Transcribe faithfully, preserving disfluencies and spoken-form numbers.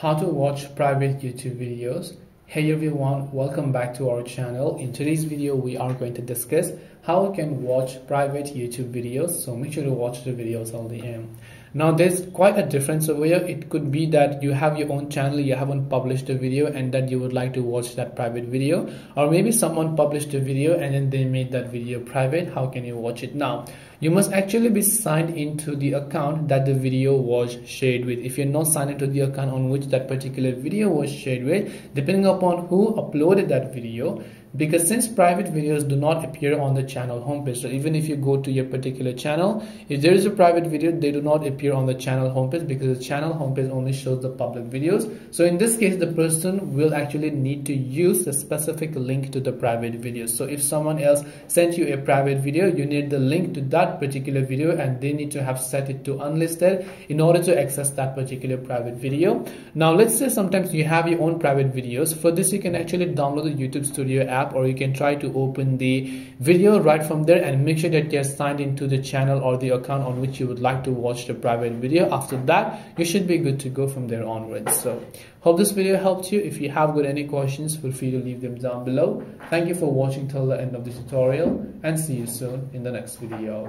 How to watch private YouTube videos. Hey everyone, welcome back to our channel. In today's video we are going to discuss how you can watch private YouTube videos, so make sure to watch the videos all the end. Now there's quite a difference over here. It could be that you have your own channel, you haven't published a video and that you would like to watch that private video, or maybe someone published a video and then they made that video private. How can you watch it? Now you must actually be signed into the account that the video was shared with. If you're not signed into the account on which that particular video was shared with, depending upon who uploaded that video, because since private videos do not appear on the channel homepage, so even if you go to your particular channel, if there is a private video, they do not appear on the channel homepage because the channel homepage only shows the public videos. So in this case, the person will actually need to use the specific link to the private video. So if someone else sent you a private video, you need the link to that particular video and they need to have set it to unlisted in order to access that particular private video. Now let's say sometimes you have your own private videos. For this, you can actually download the YouTube Studio app, or you can try to open the video right from there, and make sure that you're signed into the channel or the account on which you would like to watch the private video. After that, you should be good to go from there onwards. So hope this video helped you. If you have got any questions, feel free to leave them down below. Thank you for watching till the end of the tutorial, and see you soon in the next video.